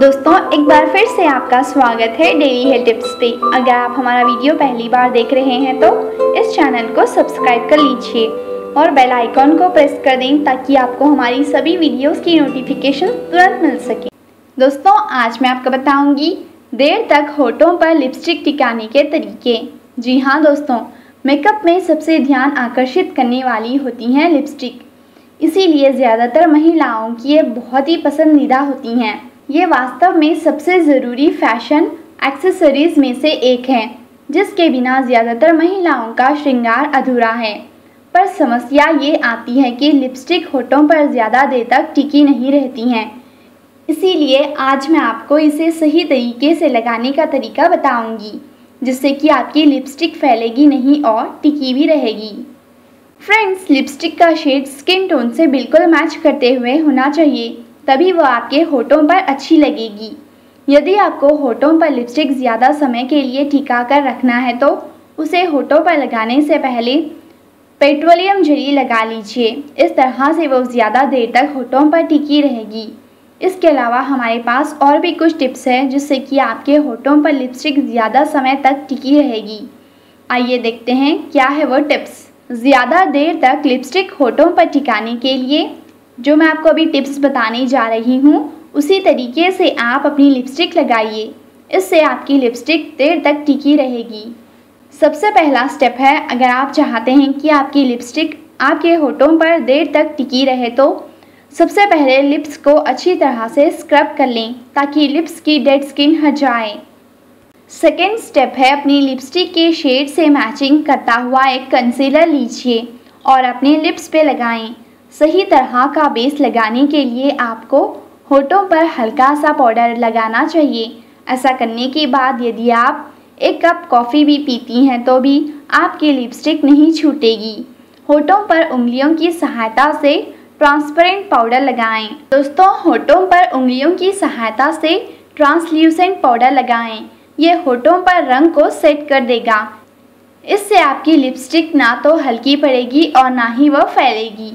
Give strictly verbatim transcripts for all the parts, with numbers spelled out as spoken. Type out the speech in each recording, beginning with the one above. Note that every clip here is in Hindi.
दोस्तों एक बार फिर से आपका स्वागत है डेली हेल्थ टिप्स पे। अगर आप हमारा वीडियो पहली बार देख रहे हैं तो इस चैनल को सब्सक्राइब कर लीजिए और बेल आइकॉन को प्रेस कर दें ताकि आपको हमारी सभी वीडियोस की नोटिफिकेशन तुरंत मिल सके। दोस्तों आज मैं आपको बताऊंगी देर तक होठों पर लिपस्टिक टिकाने के तरीके। जी हाँ दोस्तों, मेकअप में सबसे ध्यान आकर्षित करने वाली होती हैं लिपस्टिक, इसीलिए ज़्यादातर महिलाओं की ये बहुत ही पसंदीदा होती हैं। ये वास्तव में सबसे ज़रूरी फैशन एक्सेसरीज में से एक है जिसके बिना ज़्यादातर महिलाओं का श्रृंगार अधूरा है। पर समस्या ये आती है कि लिपस्टिक होठों पर ज़्यादा देर तक टिकी नहीं रहती हैं, इसीलिए आज मैं आपको इसे सही तरीके से लगाने का तरीका बताऊंगी, जिससे कि आपकी लिपस्टिक फैलेगी नहीं और टिकी भी रहेगी। फ्रेंड्स, लिपस्टिक का शेड स्किन टोन से बिल्कुल मैच करते हुए होना चाहिए, तभी वह आपके होठों पर अच्छी लगेगी। यदि आपको होठों पर लिपस्टिक ज़्यादा समय के लिए टिका कर रखना है तो उसे होठों पर लगाने से पहले पेट्रोलियम जेली लगा लीजिए। इस तरह से वो ज़्यादा देर तक होठों पर टिकी रहेगी। इसके अलावा हमारे पास और भी कुछ टिप्स हैं जिससे कि आपके होठों पर लिपस्टिक ज़्यादा समय तक टिकी रहेगी। आइए देखते हैं क्या है वो टिप्स। ज़्यादा देर तक लिपस्टिक होठों पर टिकाने के लिए जो मैं आपको अभी टिप्स बताने जा रही हूँ उसी तरीके से आप अपनी लिपस्टिक लगाइए, इससे आपकी लिपस्टिक देर तक टिकी रहेगी। सबसे पहला स्टेप है, अगर आप चाहते हैं कि आपकी लिपस्टिक आपके होठों पर देर तक टिकी रहे तो सबसे पहले लिप्स को अच्छी तरह से स्क्रब कर लें ताकि लिप्स की डेड स्किन हट जाए। सेकेंड स्टेप है, अपनी लिपस्टिक के शेड से मैचिंग करता हुआ एक कंसीलर लीजिए और अपने लिप्स पे लगाएं। सही तरह का बेस लगाने के लिए आपको होठों पर हल्का सा पाउडर लगाना चाहिए। ऐसा करने के बाद यदि आप एक कप कॉफ़ी भी पीती हैं तो भी आपकी लिपस्टिक नहीं छूटेगी। होठों पर उंगलियों की सहायता से ट्रांसपेरेंट पाउडर लगाएं। दोस्तों होठों पर उंगलियों की सहायता से ट्रांसल्यूसेंट पाउडर लगाएं। ये होठों पर रंग को सेट कर देगा, इससे आपकी लिपस्टिक ना तो हल्की पड़ेगी और ना ही वह फैलेगी।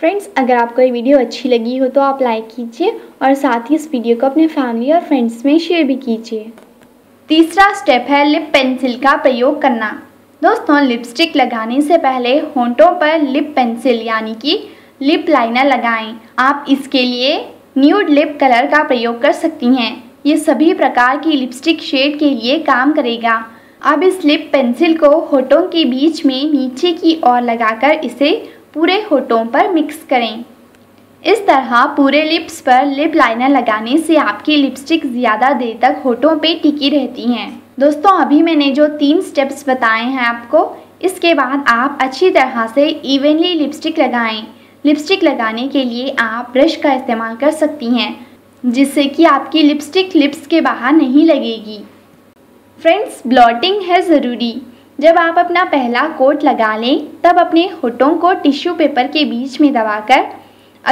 फ्रेंड्स, अगर आपको ये वीडियो अच्छी लगी हो तो आप लाइक कीजिए और साथ ही इस वीडियो को अपने फैमिली और फ्रेंड्स में शेयर भी कीजिए। तीसरा स्टेप है लिप पेंसिल का प्रयोग करना। दोस्तों लिपस्टिक लगाने से पहले होठों पर लिप पेंसिल यानी कि लिप लाइनर लगाएं। आप इसके लिए न्यूड लिप कलर का प्रयोग कर सकती हैं, ये सभी प्रकार की लिपस्टिक शेड के लिए काम करेगा। अब इस लिप पेंसिल को होठों के बीच में नीचे की ओर लगाकर इसे पूरे होठों पर मिक्स करें। इस तरह पूरे लिप्स पर लिप लाइनर लगाने से आपकी लिपस्टिक ज़्यादा देर तक होठों पे टिकी रहती हैं। दोस्तों अभी मैंने जो तीन स्टेप्स बताए हैं आपको, इसके बाद आप अच्छी तरह से इवनली लिपस्टिक लगाएँ। लिपस्टिक लगाने के लिए आप ब्रश का इस्तेमाल कर सकती हैं, जिससे कि आपकी लिपस्टिक लिप्स के बाहर नहीं लगेगी। फ्रेंड्स, ब्लॉटिंग है ज़रूरी। जब आप अपना पहला कोट लगा लें तब अपने होठों को टिश्यू पेपर के बीच में दबाकर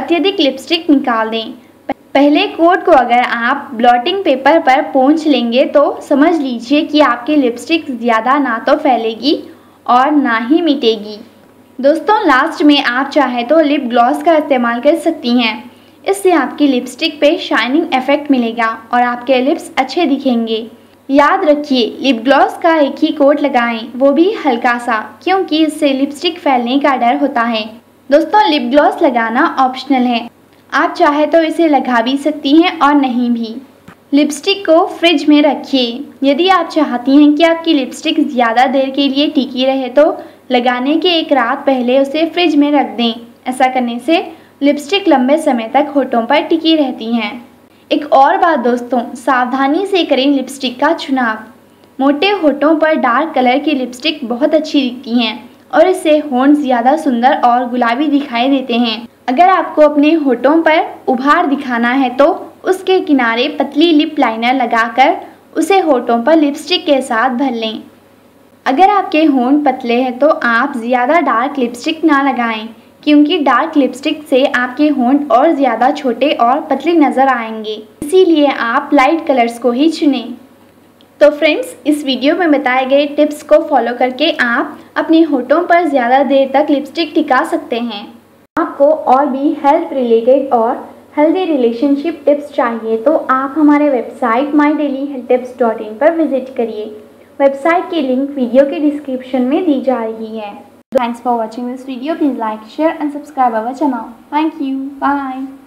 अत्यधिक लिपस्टिक निकाल दें। पहले कोट को अगर आप ब्लॉटिंग पेपर पर पोंछ लेंगे तो समझ लीजिए कि आपकी लिपस्टिक ज़्यादा ना तो फैलेगी और ना ही मिटेगी। दोस्तों लास्ट में आप चाहे तो लिप ग्लॉस का इस्तेमाल कर सकती हैं, इससे आपकी लिपस्टिक पे शाइनिंग इफेक्ट मिलेगा और आपके लिप्स अच्छे दिखेंगे। याद रखिए लिप ग्लॉस का एक ही कोट लगाएं, वो भी हल्का सा, क्योंकि इससे लिपस्टिक फैलने का डर होता है। दोस्तों लिप ग्लॉस लगाना ऑप्शनल है, आप चाहे तो इसे लगा भी सकती हैं और नहीं भी। लिपस्टिक को फ्रिज में रखिए। यदि आप चाहती हैं कि आपकी लिपस्टिक ज़्यादा देर के लिए टिकी रहे तो लगाने के एक रात पहले उसे फ्रिज में रख दें। ऐसा करने से लिपस्टिक लंबे समय तक होठों पर टिकी रहती हैं। एक और बात दोस्तों, सावधानी से करें लिपस्टिक का चुनाव। मोटे होठों पर डार्क कलर की लिपस्टिक बहुत अच्छी दिखती हैं और इससे होंठ ज़्यादा सुंदर और गुलाबी दिखाई देते हैं। अगर आपको अपने होठों पर उभार दिखाना है तो उसके किनारे पतली लिप लाइनर लगाकर उसे होठों पर लिपस्टिक के साथ भर लें। अगर आपके होंठ पतले हैं तो आप ज़्यादा डार्क लिपस्टिक ना लगाएं, क्योंकि डार्क लिपस्टिक से आपके होंठ और ज़्यादा छोटे और पतले नज़र आएंगे, इसीलिए आप लाइट कलर्स को ही चुनें। तो फ्रेंड्स, इस वीडियो में बताए गए टिप्स को फॉलो करके आप अपने होठों पर ज़्यादा देर तक लिपस्टिक टिका सकते हैं। आपको और भी हेल्थ रिलेटेड और हेल्दी रिलेशनशिप टिप्स चाहिए तो आप हमारे website my daily health tips dot in पर विजिट करिए। वेबसाइट की लिंक वीडियो के डिस्क्रिप्शन में दी जा रही है। Thanks for watching this video. Please like, share and subscribe our channel. Thank you. Bye.